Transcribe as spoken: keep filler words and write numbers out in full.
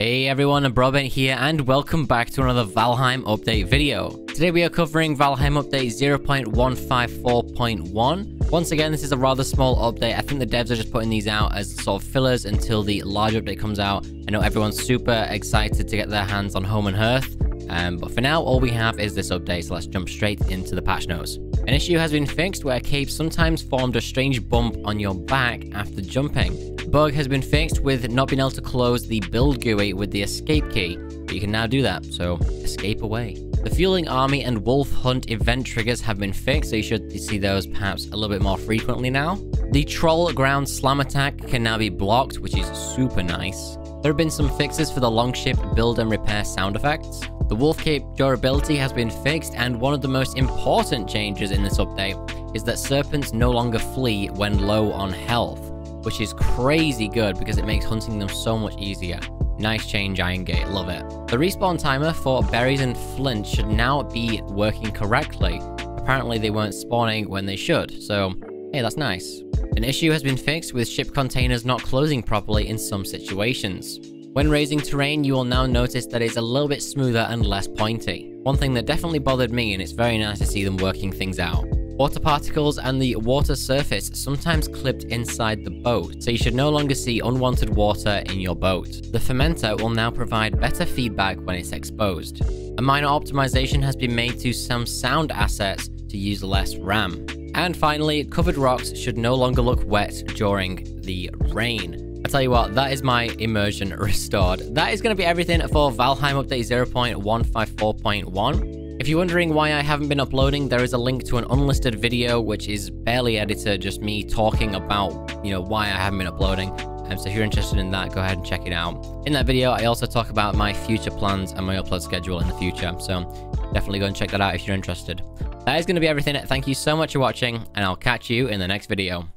Hey everyone, Brobent here and welcome back to another Valheim update video. Today we are covering Valheim update zero point one five four point one. Once again, this is a rather small update. I think the devs are just putting these out as sort of fillers until the large update comes out. I know everyone's super excited to get their hands on Home and Hearth, um, but for now all we have is this update, so let's jump straight into the patch notes. An issue has been fixed where caves sometimes formed a strange bump on your back after jumping. Bug has been fixed with not being able to close the build G U I with the escape key, but you can now do that, so escape away. The fueling army and wolf hunt event triggers have been fixed, so you should see those perhaps a little bit more frequently now. The troll ground slam attack can now be blocked, which is super nice. There have been some fixes for the longship build and repair sound effects. The wolf cape durability has been fixed, and one of the most important changes in this update is that serpents no longer flee when low on health, which is crazy good because it makes hunting them so much easier. Nice change, Iron Gate, love it. The respawn timer for berries and flint should now be working correctly. Apparently they weren't spawning when they should, so hey, that's nice. An issue has been fixed with ship containers not closing properly in some situations. When raising terrain, you will now notice that it's a little bit smoother and less pointy. One thing that definitely bothered me, and it's very nice to see them working things out. Water particles and the water surface sometimes clipped inside the boat, so you should no longer see unwanted water in your boat. The fermenter will now provide better feedback when it's exposed. A minor optimization has been made to some sound assets to use less RAM. And finally, covered rocks should no longer look wet during the rain. I tell you what, that is my immersion restored. That is going to be everything for Valheim Update zero point one five four point one. If you're wondering why I haven't been uploading, there is a link to an unlisted video which is barely edited, just me talking about, you know, why I haven't been uploading. Um, so if you're interested in that, go ahead and check it out. In that video, I also talk about my future plans and my upload schedule in the future. So definitely go and check that out if you're interested. That is going to be everything. Thank you so much for watching, and I'll catch you in the next video.